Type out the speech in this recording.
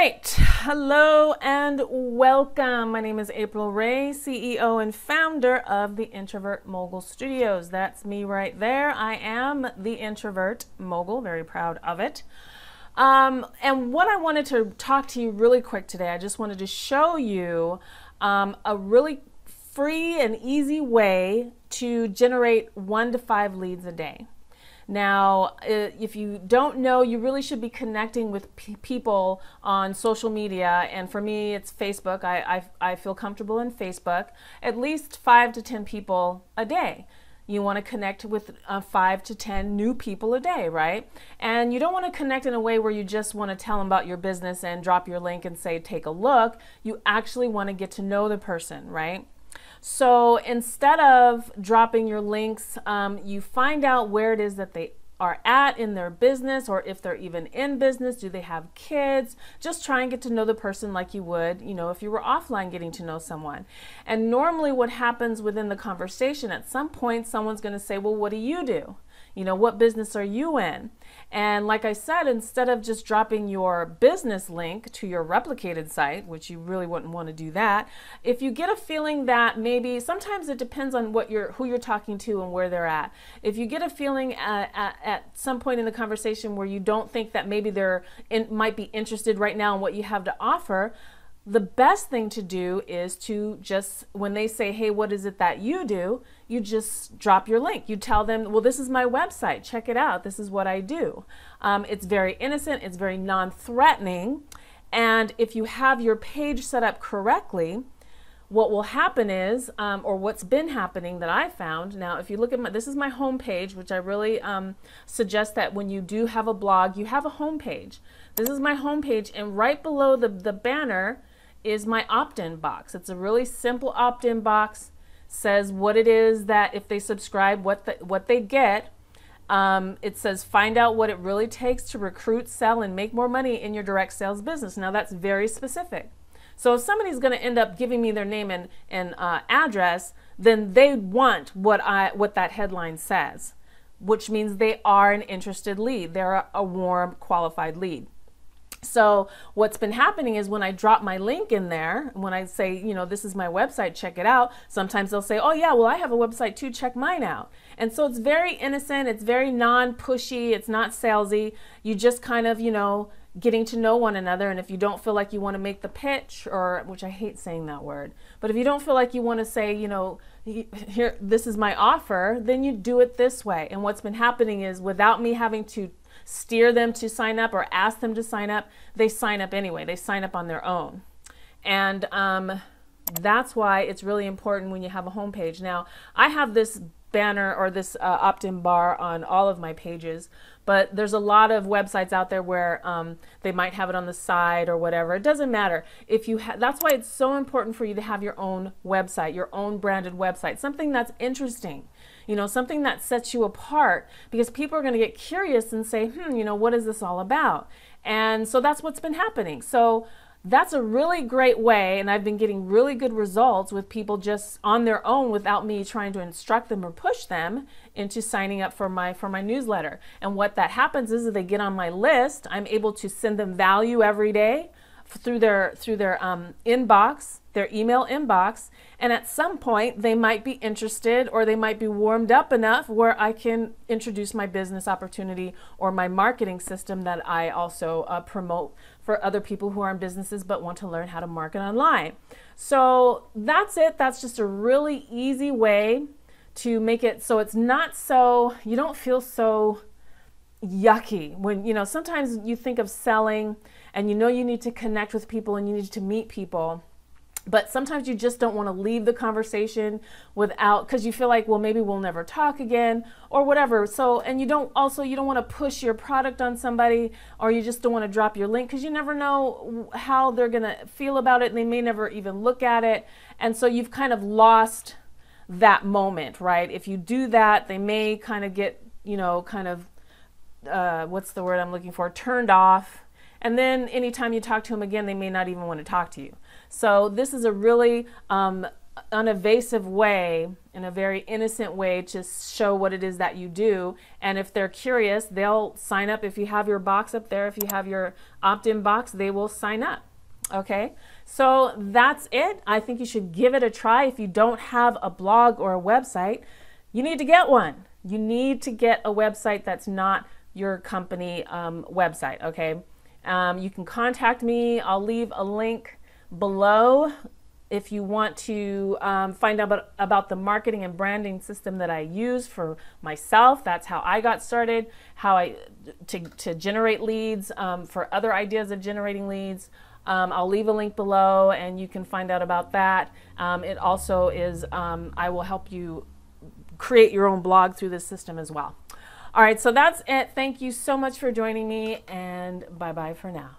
right, hello and welcome. My name is April Ray, CEO and founder of the Introvert Mogul Studios. That's me right there. I am the Introvert Mogul, very proud of it. And what I wanted to talk to you really quick today, I just wanted to show you a really free and easy way to generate 1 to 5 leads a day. Now, if you don't know, you really should be connecting with people on social media. And for me, it's Facebook. I feel comfortable in Facebook. At least 5 to 10 people a day. You want to connect with 5 to 10 new people a day, right? And you don't want to connect in a way where you just want to tell them about your business and drop your link and say, take a look. You actually want to get to know the person, right? So instead of dropping your links, you find out where it is that they are at in their business, or if they're even in business. Do they have kids? Just try and get to know the person like you would, you know, if you were offline getting to know someone. And normally what happens within the conversation, at some point someone's going to say, well, what do you do? You know, what business are you in? And like I said, instead of just dropping your business link to your replicated site, which you really wouldn't want to do that, if you get a feeling that maybe, sometimes it depends on what you're, who you're talking to and where they're at. If you get a feeling at some point in the conversation where you don't think that maybe they're might be interested right now in what you have to offer, the best thing to do is to just, when they say, hey, what is it that you do? You just drop your link. You tell them, well, this is my website. Check it out. This is what I do. It's very innocent. It's very non-threatening. And if you have your page set up correctly, what will happen is, or what's been happening that I found, now if you look at my, this is my homepage, which I really suggest that when you do have a blog, you have a homepage. This is my homepage, and right below the banner is my opt-in box. It's a really simple opt-in box. Says what it is that if they subscribe, what they get. It says find out what it really takes to recruit, sell, and make more money in your direct sales business. Now that's very specific. So if somebody's going to end up giving me their name and address, then they want what that headline says, which means they are an interested lead. They're a warm, qualified lead. So what's been happening is when I drop my link in there, when I say, you know, this is my website, check it out, sometimes they'll say, oh yeah, well I have a website too, check mine out. And so it's very innocent, it's very non-pushy, it's not salesy. You just kind of, you know, getting to know one another. And if you don't feel like you want to make the pitch, or, which I hate saying that word, but if you don't feel like you want to say, you know, here, this is my offer, then you do it this way. And what's been happening is without me having to steer them to sign up or ask them to sign up, they sign up anyway. They sign up on their own. And that's why it's really important when you have a homepage. Now, I have this banner or this opt-in bar on all of my pages, but there's a lot of websites out there where they might have it on the side or whatever. It doesn't matter. If you that's why it's so important for you to have your own website, your own branded website, something that's interesting, you know, something that sets you apart, because people are going to get curious and say, you know, what is this all about? And so that's what's been happening. So that's a really great way, and I've been getting really good results with people just on their own without me trying to instruct them or push them into signing up for my newsletter. And what that happens is that they get on my list. I'm able to send them value every day through their inbox, their email inbox, and at some point they might be interested, or they might be warmed up enough where I can introduce my business opportunity or my marketing system that I also promote for other people who are in businesses but want to learn how to market online. So that's it. That's just a really easy way to make it so it's not so, you don't feel so yucky when, you know, sometimes you think of selling and you know you need to connect with people and you need to meet people, but sometimes you just don't want to leave the conversation without, because you feel like, well, maybe we'll never talk again or whatever. So, and you don't want to push your product on somebody, or you just don't want to drop your link, because you never know how they're going to feel about it, and they may never even look at it. And so you've kind of lost that moment, right? If you do that, they may kind of get, you know, kind of, what's the word I'm looking for? Turned off. And then anytime you talk to them again, they may not even want to talk to you. So this is a really an evasive way, in a very innocent way, to show what it is that you do. And if they're curious, they'll sign up. If you have your box up there, if you have your opt-in box, they will sign up. Okay, so that's it. I think you should give it a try. If you don't have a blog or a website, you need to get one. You need to get a website that's not your company website. Okay, you can contact me. I'll leave a link below if you want to find out about the marketing and branding system that I use for myself. That's how I got started, how I to generate leads, for other ideas of generating leads. I'll leave a link below and you can find out about that. It also is, I will help you create your own blog through this system as well. All right, so that's it. Thank you so much for joining me, and bye-bye for now.